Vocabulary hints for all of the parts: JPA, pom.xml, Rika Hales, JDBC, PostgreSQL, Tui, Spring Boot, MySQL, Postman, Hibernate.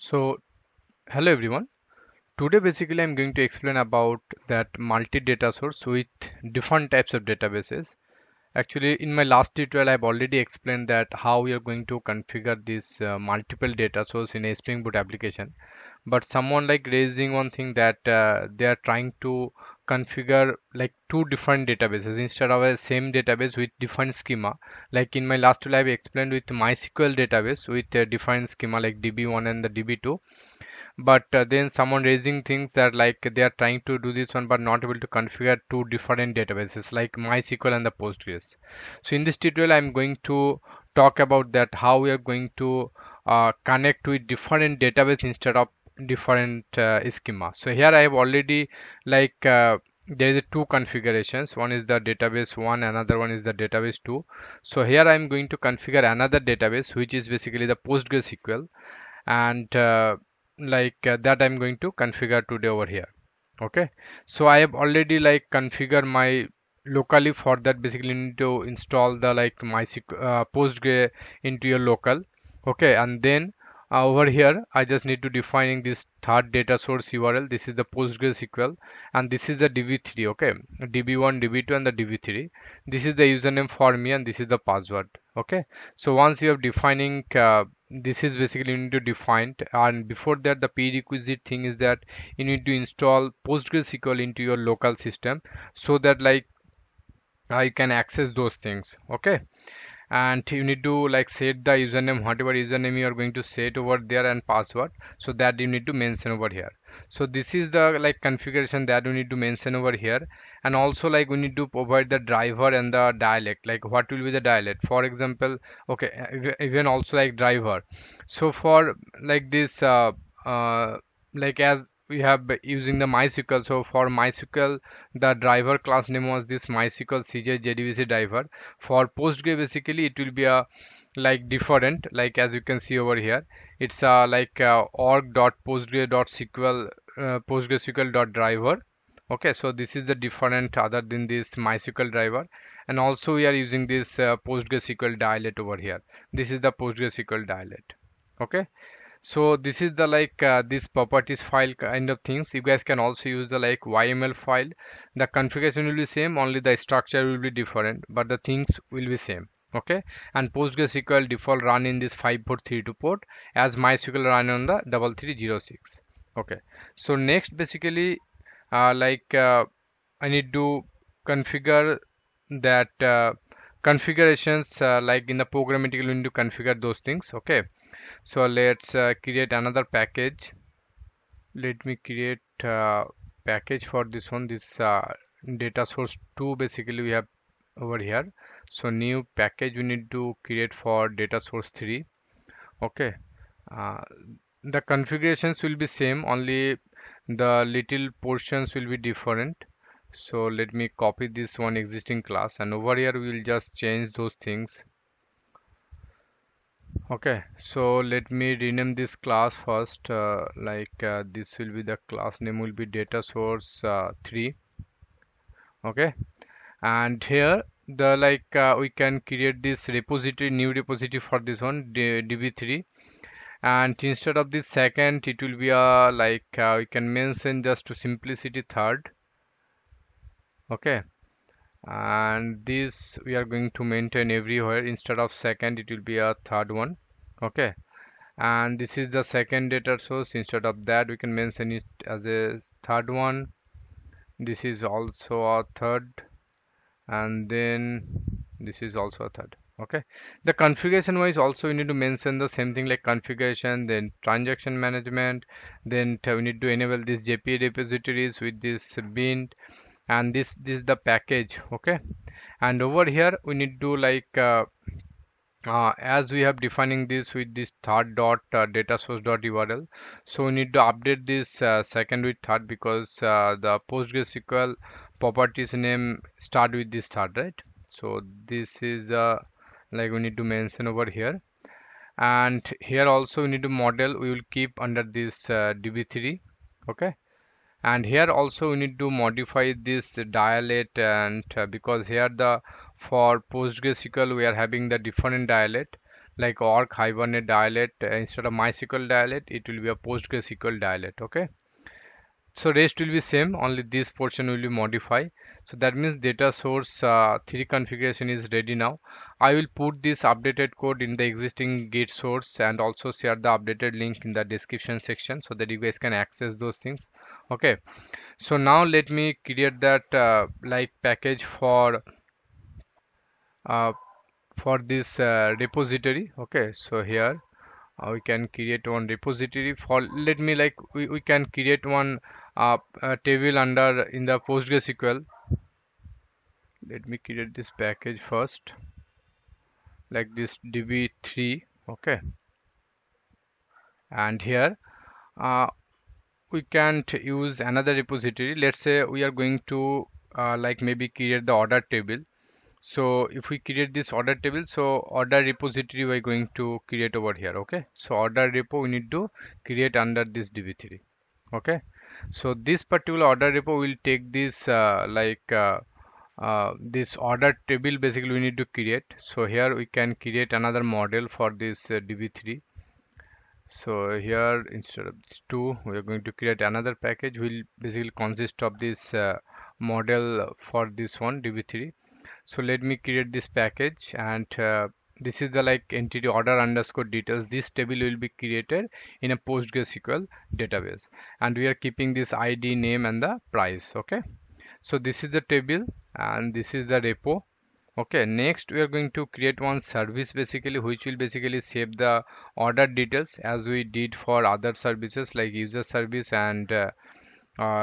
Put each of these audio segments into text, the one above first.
So hello everyone, today basically I'm going to explain about that multi-data source with different types of databases. Actually in my last tutorial I've already explained that how you're going to configure this multiple data source in a Spring Boot application. But someone like raising one thing that they are trying to configure like two different databases instead of a same database with different schema. Like in my last tutorial I've explained with MySQL database with a different schema like DB1 and the DB2. But then someone raising things that like they are trying to do this one but not able to configure two different databases like MySQL and the Postgres. So in this tutorial I'm going to talk about that how we are going to connect with different database instead of different schema. So here I have already like there is two configurations, one is the database 1, another one is the database 2. So here I am going to configure another database which is basically the PostgreSQL, and that I'm going to configure today over here. Okay, so I have already like configured my locally for that. Basically you need to install the like MySQL Postgre into your local. Okay, and then over here I just need to define this third data source URL. This is the PostgreSQL and this is the DB3. Okay, DB1, DB2 and the DB3. This is the username for me and this is the password. Okay, so once you have defining this is basically you need to define, and before that the prerequisite thing is that you need to install PostgreSQL into your local system so that like you can access those things. Okay, and you need to like set the username, whatever username you are going to set over there, and password, so that you need to mention over here. So this is the like configuration that you need to mention over here. And also like we need to provide the driver and the dialect, like what will be the dialect, for example. Okay, even also like driver. So for like this like as we have using the MySQL, so for MySQL the driver class name was this MySQL CJ JDBC driver. For Postgre basically it will be a like different, like as you can see over here, it's a like org.postgre.sql postgresql.driver. Okay, so this is the different other than this MySQL driver. And also we are using this PostgreSQL dialect over here. This is the PostgreSQL dialect. Okay, so this is the like this properties file kind of things. You guys can also use the like YML file. The configuration will be same, only the structure will be different, but the things will be same. Okay, and PostgreSQL default run in this 5432 port as MySQL run on the 3306. Okay, so next basically I need to configure that configurations like in the programmatically we need to configure those things. Okay, so let's create another package. Let me create package for this one, this data source 2 basically we have over here. So new package we need to create for data source 3. Okay, the configurations will be same, only the little portions will be different. So let me copy this one existing class, and over here we will just change those things. Okay, so let me rename this class first. This will be the class name will be data source 3. Okay, and here the like we can create this repository, new repository for this one DB3. And instead of this second it will be a like we can mention just to simplicity third. Okay, and this we are going to maintain everywhere. Instead of second it will be a third one. Okay, and this is the second data source. Instead of that we can mention it as a third one. This is also a third, and then this is also a third. Okay, the configuration wise also you need to mention the same thing, like configuration, then transaction management, then we need to enable this JPA repositories with this bin, and this is the package. Okay, and over here we need to like as we have defining this with this third dot data source dot URL, so we need to update this second with third, because the PostgreSQL properties name start with this third, right? So this is the like we need to mention over here. And here also we need to model we will keep under this DB3. Okay, And here also we need to modify this dialect, and because here the for PostgreSQL we are having the different dialect like org Hibernate dialect, instead of MySQL dialect it will be a PostgreSQL dialect. Okay, so rest will be same, only this portion will be modified. So that means data source 3 configuration is ready now. I will put this updated code in the existing git source and also share the updated link in the description section so that you guys can access those things. Okay, so now let me create that like package for this repository. Okay, so here we can create one repository for, let me like we can create one table under in the PostgreSQL. Let me create this package first, like this db3. Okay, and here we can't use another repository. Let's say we are going to like maybe create the order table. So if we create this order table, so order repository we are going to create over here. Okay, so order repo we need to create under this db3. Okay, so this particular order repo will take this this order table basically we need to create. So here we can create another model for this db3. So here instead of this 2 we are going to create another package will basically consist of this model for this one db3. So let me create this package, and this is the like entity order underscore details. This table will be created in a PostgreSQL database, and we are keeping this ID, name and the price. Okay, so this is the table and this is the repo. Okay, next we are going to create one service basically which will basically save the order details as we did for other services like user service and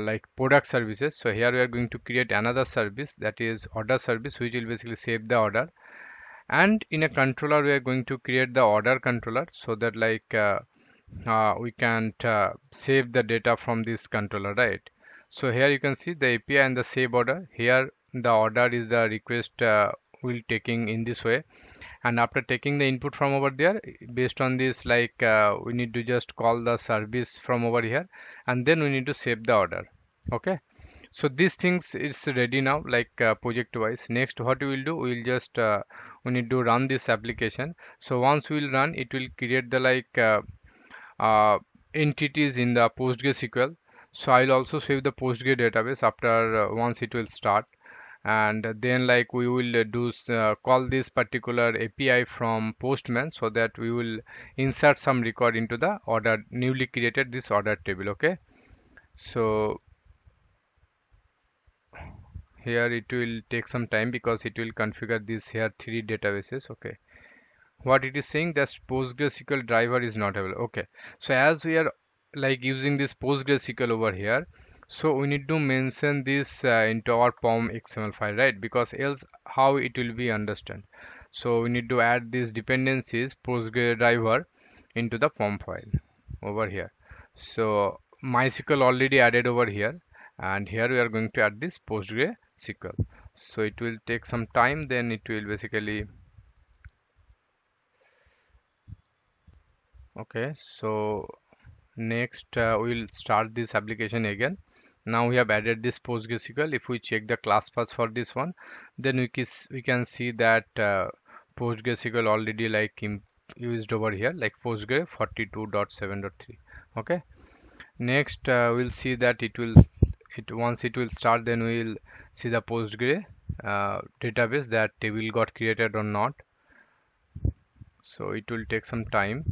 like product services. So here we are going to create another service, that is order service, which will basically save the order. And in a controller we are going to create the order controller so that like we can save the data from this controller, right? So here you can see the API and the save order. Here the order is the request will taking in this way, and after taking the input from over there, based on this like we need to just call the service from over here, and then we need to save the order. Okay, so these things is ready now, like project wise. Next what we will do, we will just we need to run this application. So once we will run, it will create the like entities in the PostgreSQL. So I will also save the Postgres database after once it will start, and then like we will do call this particular API from Postman so that we will insert some record into the order newly created this order table. Okay, so here it will take some time because it will configure these here 3 databases. Okay, what it is saying, that PostgreSQL driver is not available. Okay, so as we are like using this PostgreSQL over here, so we need to mention this into our pom.xml file, right? Because else how it will be understood. So we need to add these dependencies Postgres driver into the pom file over here. So MySQL already added over here, and here we are going to add this PostgreSQL. So it will take some time, then it will basically. Okay, so next we will start this application again. Now we have added this PostgreSQL. If we check the class path for this one, then we can see that PostgreSQL already like used over here, like Postgres 42.7.3. okay, next we'll see that once it will start, then we'll see the Postgres database, that table got created or not. So it will take some time,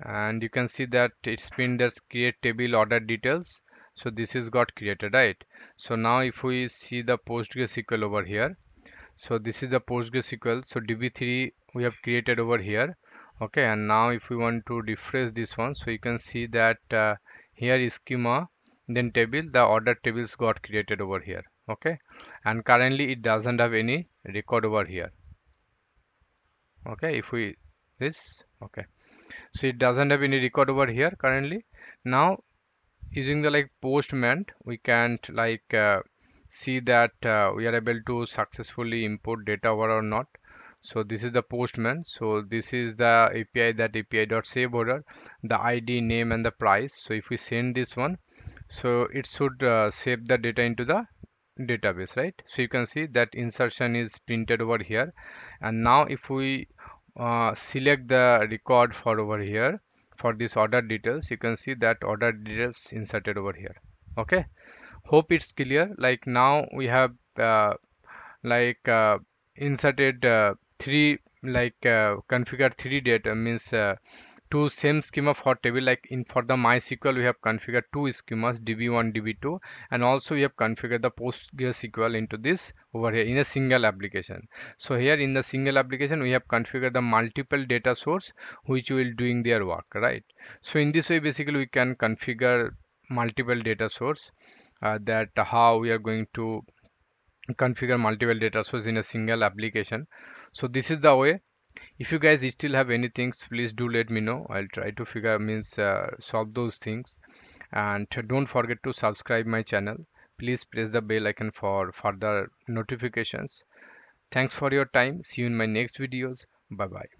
and you can see that it's been that create table order details. So this is got created, right? So now if we see the PostgreSQL over here, so this is the PostgreSQL. So db3 we have created over here. Okay, and now if we want to refresh this one, so you can see that here is schema, then table, the order tables got created over here. Okay, and currently it doesn't have any record over here. Okay, if we this, okay, so it doesn't have any record over here currently. Now using the like Postman, we can't like see that we are able to successfully import data over or not. So this is the Postman. So this is the API, that API.save order, the ID, name and the price. So if we send this one, so it should save the data into the database, right? So you can see that insertion is printed over here. And now if we select the record for over here, for this order details, you can see that order details inserted over here. Okay, hope it's clear. Like now we have inserted three, configured three data, means two same schema for table. Like in for the MySQL we have configured two schemas, DB1, DB2, and also we have configured the PostgreSQL into this over here in a single application. So here in the single application we have configured the multiple data source which will doing their work, right? So in this way basically we can configure multiple data source, that how we are going to configure multiple data source in a single application. So this is the way. If you guys still have anything, please do let me know. I'll try to figure, solve those things. And don't forget to subscribe my channel. Please press the bell icon for further notifications. Thanks for your time. See you in my next videos. Bye bye.